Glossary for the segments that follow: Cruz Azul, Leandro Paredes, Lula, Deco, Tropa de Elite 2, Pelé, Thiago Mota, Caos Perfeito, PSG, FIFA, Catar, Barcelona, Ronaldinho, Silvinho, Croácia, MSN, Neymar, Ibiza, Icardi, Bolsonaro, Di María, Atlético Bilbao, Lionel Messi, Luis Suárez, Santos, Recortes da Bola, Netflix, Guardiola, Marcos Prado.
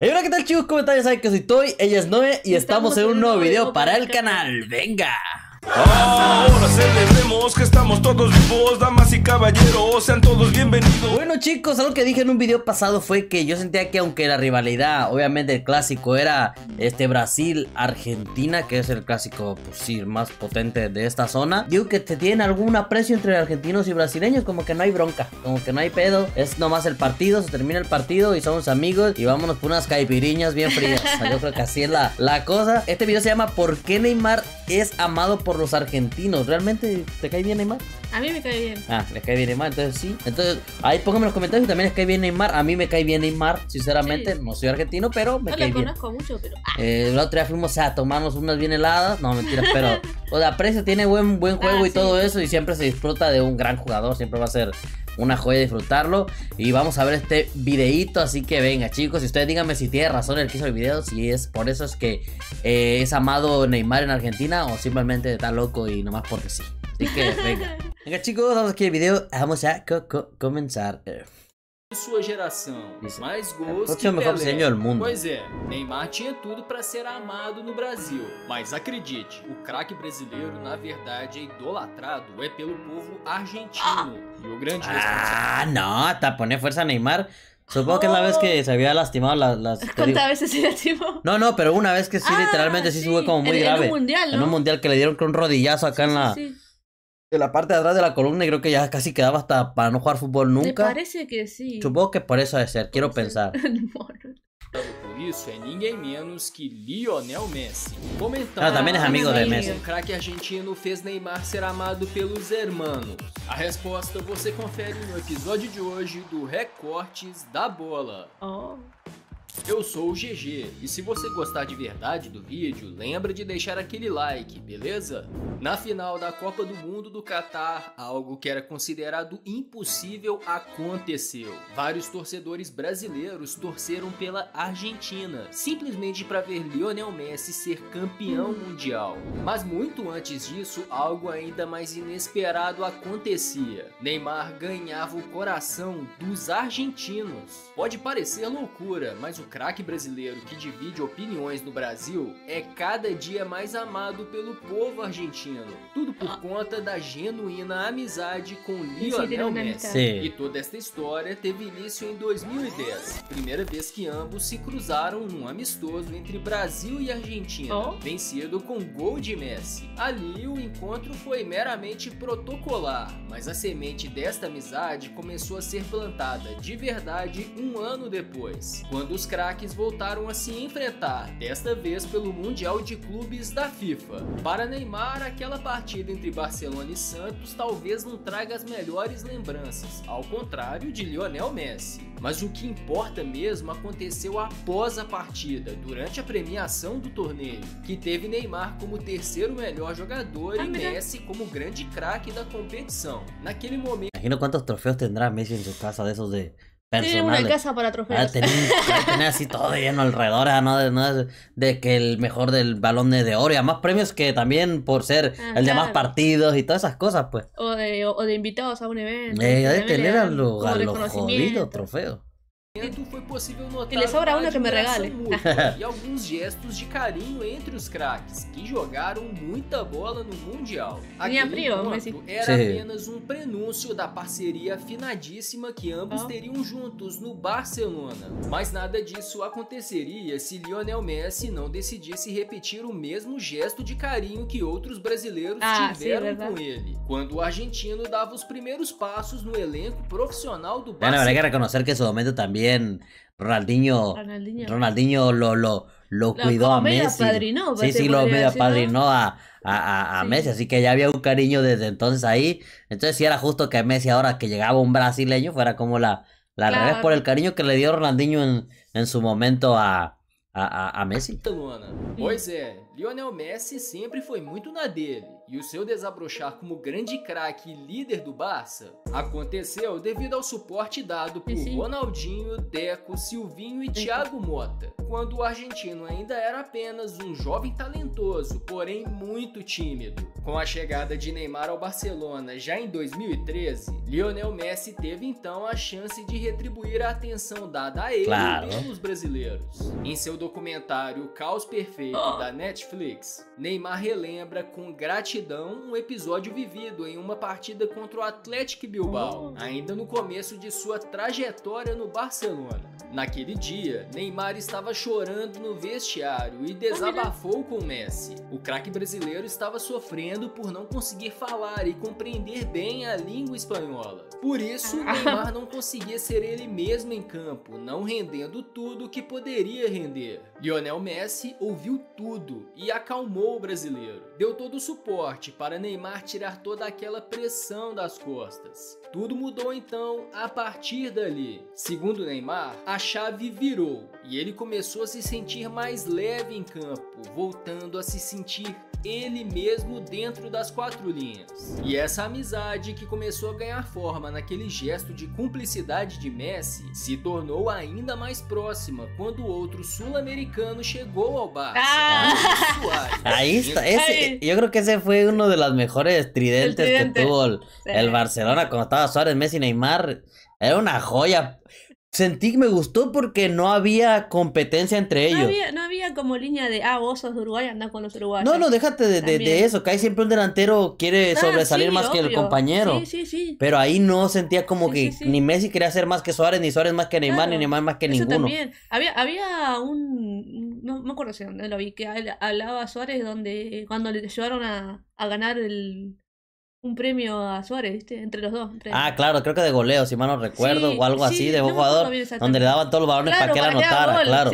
Hey, hola, ¿qué tal, chicos? ¿Cómo están? Ya saben que soy Toy, ella es Noe y estamos en un nuevo video para el canal. ¡Venga! Ahora celebremos que estamos todos vivos, damas y caballeros, sean todos bienvenidos. Bueno, chicos, algo que dije en un video pasado fue que yo sentía que aunque la rivalidad, obviamente el clásico era Brasil-Argentina, que es el clásico, pues sí, más potente de esta zona. Digo que te tienen algún aprecio entre argentinos y brasileños, como que no hay bronca, como que no hay pedo. Es nomás el partido, se termina el partido y somos amigos y vámonos por unas caipiriñas bien frías. O sea, yo creo que así es la cosa. Este video se llama ¿Por qué Neymar es amado por los argentinos? ¿Realmente te cae bien Neymar? A mí me cae bien. Ah, les cae bien Neymar, entonces sí. Entonces, ahí pónganme en los comentarios si también les cae bien Neymar. A mí me cae bien Neymar, sinceramente. Sí. No soy argentino, pero me cae bien. No le conozco mucho, pero... la otra vez fuimos a tomarnos unas bien heladas. No, mentira, pero... o sea, aprecio, tiene buen juego y sí, todo eso. Y siempre se disfruta de un gran jugador. Siempre va a ser una joya disfrutarlo. Y vamos a ver este videito. Así que venga, chicos. Y ustedes díganme si tiene razón el que hizo el video. Si es por eso es que es amado Neymar en Argentina. O simplemente está loco y nomás porque sí. Así que venga. Venga, chicos, vamos aqui ao vídeo. Vamos a começar. Sua geração, mais gols que Pelé. Pois é, Neymar tinha tudo para ser amado no Brasil. Mas acredite, o craque brasileiro, na verdade, é idolatrado, é pelo povo argentino. E o grande responsável... Ah, não, tá poner fuerza Neymar. Supongo que es la vez que se había lastimado las... ¿Cuántas veces se lastimó? No, no, pero una vez que sí, literalmente sí fue como muy grave. En un mundial, ¿no? En un mundial que le dieron con un rodillazo acá en la... Sí. De la parte de atrás de la columna, y creo que ya casi quedaba hasta para no jugar fútbol nunca. Me parece que sí. Supongo que por eso debe ser, quiero pensar. Por isso é ninguém menos que Lionel Messi. Comentando, também é amigo de Messi. O craque argentino fez Neymar ser amado pelos hermanos. A resposta você confere no episódio de hoje do Recortes da Bola. Oh. Eu sou o GG, e se você gostar de verdade do vídeo, lembra de deixar aquele like, beleza? Na final da Copa do Mundo do Catar, algo que era considerado impossível aconteceu. Vários torcedores brasileiros torceram pela Argentina, simplesmente para ver Lionel Messi ser campeão mundial. Mas muito antes disso, algo ainda mais inesperado acontecia. Neymar ganhava o coração dos argentinos. Pode parecer loucura, mas o craque brasileiro que divide opiniões no Brasil é cada dia mais amado pelo povo argentino. Tudo por conta da genuína amizade com Lionel Messi. Sim. E toda esta história teve início em 2010, primeira vez que ambos se cruzaram num amistoso entre Brasil e Argentina, vencido com gol de Messi. Ali o encontro foi meramente protocolar, mas a semente desta amizade começou a ser plantada de verdade um ano depois, quando os craques voltaram a se enfrentar, desta vez pelo Mundial de Clubes da FIFA. Para Neymar, aquela partida entre Barcelona e Santos talvez não traga as melhores lembranças, ao contrário de Lionel Messi. Mas o que importa mesmo aconteceu após a partida, durante a premiação do torneio, que teve Neymar como terceiro melhor jogador e Messi como grande craque da competição. Naquele momento... Imagino quantos troféus tendrá Messi em sua casa desses de... Tiene una casa para trofeos. Tener así todo lleno alrededor, ¿no? De que el mejor del balón de oro, y además premios que también por ser el de más partidos y todas esas cosas, pues. O de invitados a un evento. De tener a los jodidos trofeos. Foi possível notar ele sobra uma que me regale mútua, e alguns gestos de carinho entre os craques que jogaram muita bola no mundial. Aquele encontro era apenas um prenúncio da parceria afinadíssima que ambos teriam juntos no Barcelona. Mas nada disso aconteceria se Lionel Messi não decidisse repetir o mesmo gesto de carinho que outros brasileiros tiveram com ele, quando o argentino dava os primeiros passos no elenco profissional do Barcelona. Bueno, hay que reconocer que esse momento também Ronaldinho lo cuidó a Messi. Apadrinó, sí, sí, lo medio apadrinó a Messi, así que ya había un cariño desde entonces ahí. Entonces sí era justo que Messi, ahora que llegaba un brasileño, fuera como la claro, revés por el cariño que le dio Ronaldinho en su momento a Messi. Pois é, Lionel Messi sempre foi muito na dele. e o seu desabrochar como grande craque e líder do Barça aconteceu devido ao suporte dado por Ronaldinho, Deco, Silvinho e Thiago Mota, quando o argentino ainda era apenas um jovem talentoso, porém muito tímido. Com a chegada de Neymar ao Barcelona já em 2013, Lionel Messi teve então a chance de retribuir a atenção dada a ele pelos brasileiros. Em seu documentário Caos Perfeito da Netflix, Neymar relembra com gratidão um episódio vivido em uma partida contra o Atlético Bilbao, ainda no começo de sua trajetória no Barcelona. Naquele dia, Neymar estava chorando no vestiário e desabafou com Messi. O craque brasileiro estava sofrendo por não conseguir falar e compreender bem a língua espanhola. Por isso, Neymar não conseguia ser ele mesmo em campo, não rendendo tudo o que poderia render. Lionel Messi ouviu tudo e acalmou o brasileiro. Deu todo o suporte para Neymar tirar toda aquela pressão das costas. Tudo mudou então a partir dali. Segundo Neymar, a chave virou e ele começou a se sentir mais leve em campo, voltando a se sentir ele mesmo dentro das quatro linhas. E essa amizade que começou a ganhar forma naquele gesto de cumplicidade de Messi se tornou ainda mais próxima quando outro sul-americano chegou ao Barça, Luis Suárez. Aí está, ese, yo creo que ese fue uno de los mejores tridentes que tuvo el Barcelona cuando estaba Suárez, Messi, Neymar. Era una joya. Sentí que me gustó porque no había competencia entre ellos. No había como línea de, vos sos de Uruguay, andá con los uruguayos. No, déjate de eso, que hay siempre un delantero quiere sobresalir más que el compañero. Sí. Pero ahí no sentía como ni Messi quería ser más que Suárez, ni Suárez más que Neymar, ni Neymar más que ninguno. También. Había un... No me acuerdo si dónde lo vi, que hablaba Suárez donde cuando le llevaron a ganar un premio a Suárez, ¿viste? Entre los dos. Claro, creo que de goleo, si mal no recuerdo, o algo así, de un jugador donde le daban todos los balones para que él anotara.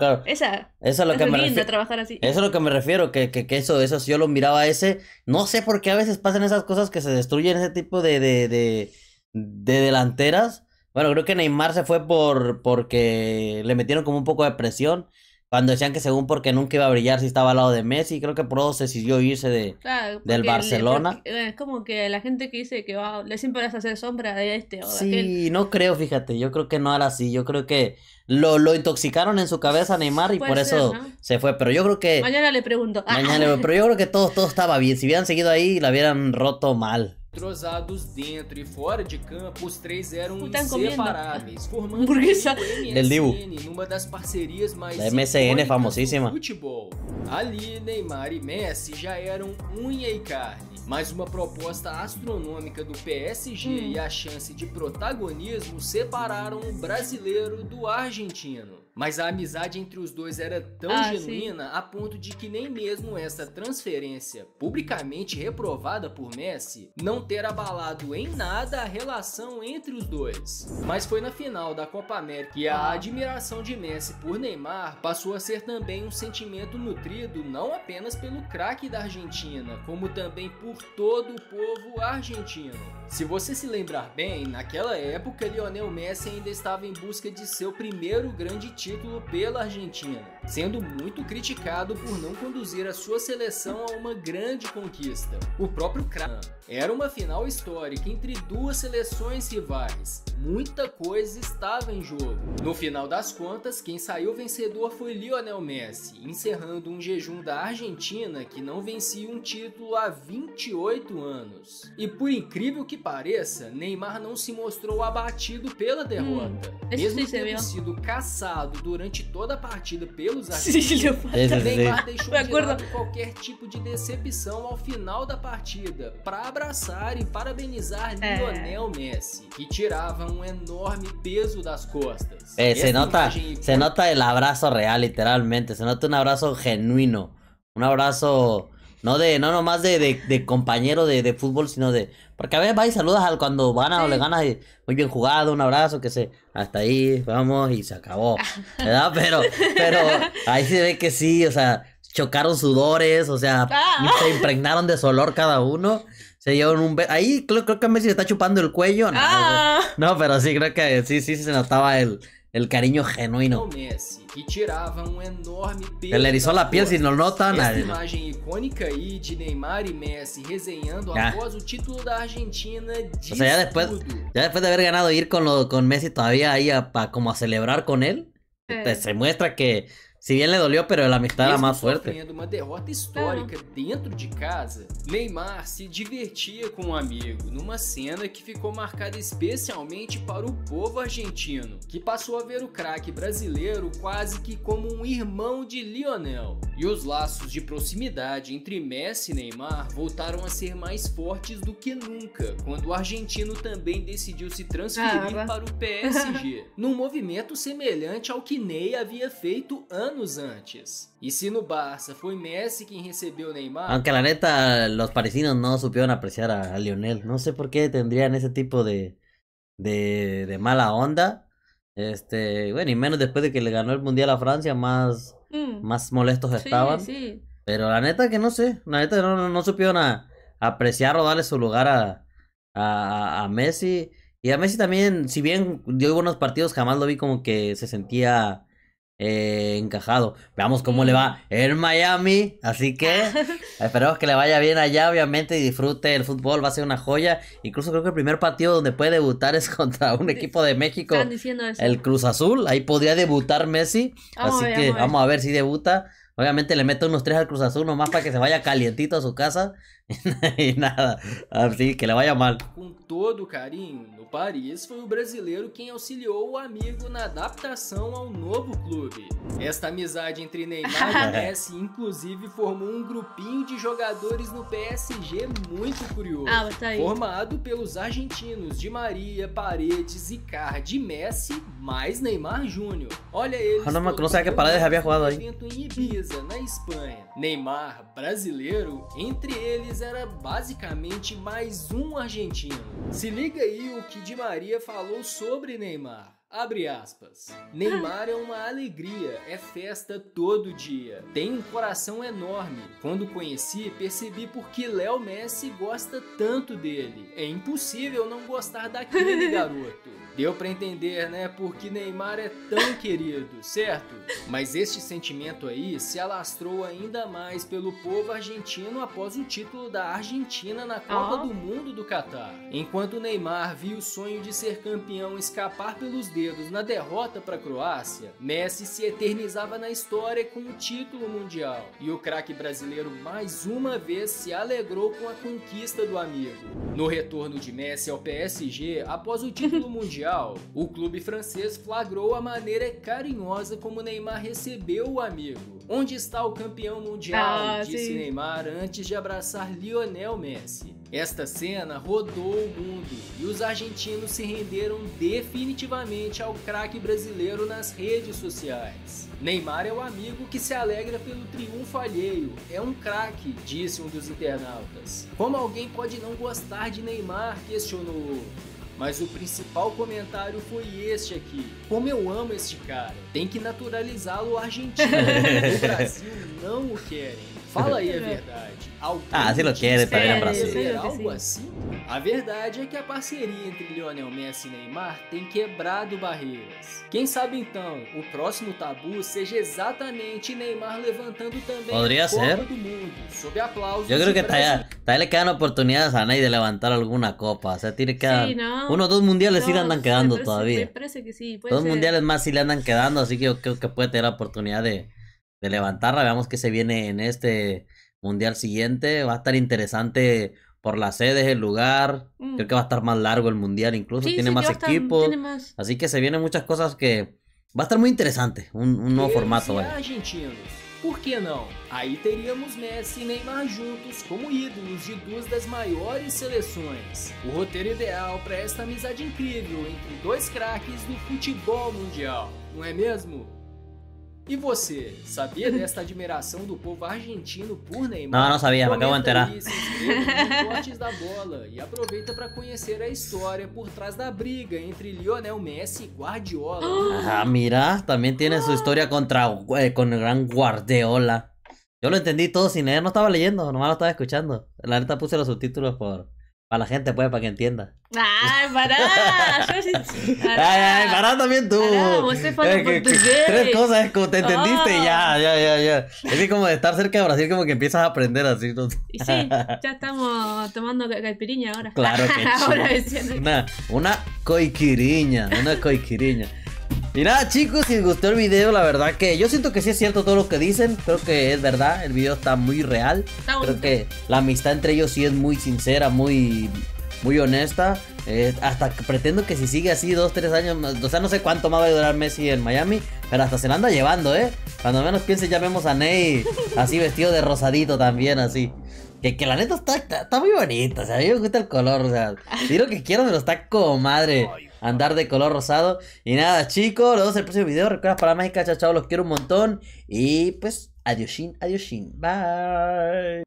Claro. Eso es lo que me refiero. Trabajar así. Eso es lo que me refiero, que eso si yo lo miraba ese. No sé por qué a veces pasan esas cosas que se destruyen ese tipo de delanteras. Bueno, creo que Neymar se fue porque le metieron como un poco de presión. Cuando decían que según porque nunca iba a brillar si estaba al lado de Messi, creo que por eso se decidió irse del Barcelona. Es como que la gente que dice que le siempre vas a hacer sombra de este o de aquel. No creo, fíjate, yo creo que no era así, yo creo que lo intoxicaron en su cabeza a Neymar y por eso se fue, pero yo creo que... Mañana le pregunto. Pero yo creo que todo estaba bien, si hubieran seguido ahí la hubieran roto mal. Entrosados dentro e fora de campo, os três eram inseparáveis, formando o MSN, uma das parcerias mais icônicas do futebol. Ali, Neymar e Messi já eram unha e carne, mas uma proposta astronômica do PSG e a chance de protagonismo separaram o brasileiro do argentino. Mas a amizade entre os dois era tão genuína a ponto de que nem mesmo essa transferência, publicamente reprovada por Messi, não ter abalado em nada a relação entre os dois. Mas foi na final da Copa América que a admiração de Messi por Neymar passou a ser também um sentimento nutrido não apenas pelo craque da Argentina, como também por todo o povo argentino. Se você se lembrar bem, naquela época Lionel Messi ainda estava em busca de seu primeiro grande título pela Argentina, sendo muito criticado por não conduzir a sua seleção a uma grande conquista. O próprio craque era uma final histórica entre duas seleções rivais. Muita coisa estava em jogo. No final das contas, quem saiu vencedor foi Lionel Messi, encerrando um jejum da Argentina que não vencia um título há 28 anos. E por incrível que pareça, Neymar não se mostrou abatido pela derrota. Mesmo tendo sido caçado durante toda a partida pelos argentinos, Neymar deixou de lado qualquer tipo de decepção ao final da partida para abraçar e parabenizar Lionel Messi, que tirava um enorme peso das costas. Se nota el abrazo real, literalmente, se nota un abrazo genuino, un abrazo no nomás de compañero de fútbol, sino de... Porque a veces vas y saludas al cuando van a o le ganas y muy bien jugado, un abrazo, que se... Hasta ahí, vamos, y se acabó, ¿verdad? Pero ahí se ve que sí, o sea, chocaron sudores, o sea, se impregnaron de sudor cada uno. Se dieron un beso. Ahí creo que Messi se está chupando el cuello. No, pero sí, creo que sí se notaba el, El cariño genuino. Messi, que tirava um enorme peso. Ela erizou a piel, se não nota nada. Imagem icônica aí de Neymar e Messi resenhando após o título da Argentina. O sea, ya después de haber ganado, ir con Messi todavía ahí como a celebrar con él. Se muestra que se bien le dolió, pero la amistad era más fuerte. Mesmo sofrendo uma derrota histórica dentro de casa, Neymar se divertia com um amigo numa cena que ficou marcada especialmente para o povo argentino, que passou a ver o craque brasileiro quase que como um irmão de Lionel. E os laços de proximidade entre Messi e Neymar voltaram a ser mais fortes do que nunca, quando o argentino também decidiu se transferir para o PSG, num movimento semelhante ao que Ney havia feito anos antes. E se no Barça foi Messi quem recebeu Neymar... Aunque la neta, los parisinos no supieron apreciar a Lionel. No sé por qué tendrían ese tipo de mala onda. Bueno, y menos después de que le ganó el Mundial a Francia, más molestos estaban. Sí. Pero la neta que no sé, la neta no supieron apreciar o darle su lugar a Messi. Y a Messi también, si bien dio buenos partidos, jamás lo vi como que se sentía... encajado. Veamos cómo le va en Miami, así que esperemos que le vaya bien allá, obviamente, y disfrute el fútbol, va a ser una joya. Incluso creo que el primer partido donde puede debutar es contra un equipo de México, el Cruz Azul, ahí podría debutar Messi, así que vamos a ver si debuta. Obviamente le meto unos 3 al Cruz Azul nomás para que se vaya calientito a su casa. E nada, assim, que ele vai amar. Com todo carinho, no Paris foi o brasileiro quem auxiliou o amigo na adaptação ao novo clube. Esta amizade entre Neymar e Messi, inclusive, formou um grupinho de jogadores no PSG muito curioso, formado pelos argentinos Di María, Paredes, Icardi, Messi, mais Neymar Júnior. Olha eles. Não sei que Paredes havia jogado aí. Evento em Ibiza, na Espanha. Neymar, brasileiro, entre eles era basicamente mais um argentino. Se liga aí o que Di María falou sobre Neymar. Abre aspas. Neymar é uma alegria, é festa todo dia. Tem um coração enorme. Quando conheci, percebi porque Léo Messi gosta tanto dele. É impossível não gostar daquele garoto. Deu pra entender, né? Porque Neymar é tão querido, certo? Mas este sentimento aí se alastrou ainda mais pelo povo argentino após o título da Argentina na Copa do Mundo do Catar. Enquanto Neymar viu o sonho de ser campeão escapar pelos dedos na derrota para a Croácia, Messi se eternizava na história com o título mundial. E o craque brasileiro mais uma vez se alegrou com a conquista do amigo. No retorno de Messi ao PSG, após o título mundial, o clube francês flagrou a maneira carinhosa como Neymar recebeu o amigo. Onde está o campeão mundial? Disse Neymar antes de abraçar Lionel Messi. Esta cena rodou o mundo e os argentinos se renderam definitivamente ao craque brasileiro nas redes sociais. Neymar é o amigo que se alegra pelo triunfo alheio. É um craque, disse um dos internautas. Como alguém pode não gostar de Neymar? Questionou o outro. Mas o principal comentário foi este aqui. Como eu amo este cara. Tem que naturalizá-lo argentino. O Brasil não o querem. Fala aí a verdade. Se não querem para ir ao Brasil. Algo assim? A verdade é que a parceria entre Lionel Messi e Neymar tem quebrado barreiras. Quem sabe então o próximo tabu seja exatamente Neymar levantando também a Copa do Mundo, sob aplausos. Eu acho que tá ele quedando oportunidades a Ney de levantar alguma Copa. O sea, tiene que dar dos mundiales sí le andan quedando todavía. Me parece que sí, puede ser. Mundiales más sí le andan quedando, así que yo creo que puede tener la oportunidad de levantarla. Veamos que se viene en este mundial siguiente. Va a estar interesante por las sedes, el lugar. Creo que va a estar más largo el mundial, incluso tiene más equipos, así que se vienen muchas cosas que va a estar muy interesante. Un nuevo formato, vaya. Por que não? Aí teríamos Messi e Neymar juntos como ídolos de duas das maiores seleções. O roteiro ideal para esta amizade incrível entre dois craques do futebol mundial, não é mesmo? E você, sabia desta admiração do povo argentino por Neymar? Não, não sabia, acabo de enterar. Se inscreve no Recortes da Bola e aproveita para conhecer a história por trás da briga entre Lionel Messi e Guardiola. Mira, também tem sua história com o gran Guardiola. Eu lo entendí todo sin leer, não estava leyendo, nomás lo estava escuchando. La neta puse los subtítulos por Para la gente, pues, para que entienda. ¡Ay, pará! ¡Ay, pará también tú! Pará, vos se fue portugués. Tres cosas, es como te entendiste, ya. Es que como de estar cerca de Brasil, como que empiezas a aprender así. ¿No? Y sí, ya estamos tomando caipirinha ahora. Claro que sí. Ahora diciendo que... Una coiquiriña, una coiquiriña. Y nada, chicos, si les gustó el video, la verdad que yo siento que sí es cierto todo lo que dicen. Creo que es verdad, el video está muy real. Creo que la amistad entre ellos sí es muy sincera, muy honesta. Hasta pretendo que si sigue así 2-3 años más, o sea, no sé cuánto más va a durar Messi en Miami, pero hasta se la anda llevando, ¿eh? Cuando menos piense, ya vemos a Ney así vestido de rosadito también, así. Que la neta está muy bonita, o sea, a mí me gusta el color, o sea, si lo que quiero, pero está como madre andar de color rosado. Y nada, chicos, nos vemos en el próximo video. Recuerda para la mágica, chao, chao, los quiero un montón. Y pues, adiósín, adiósín, bye.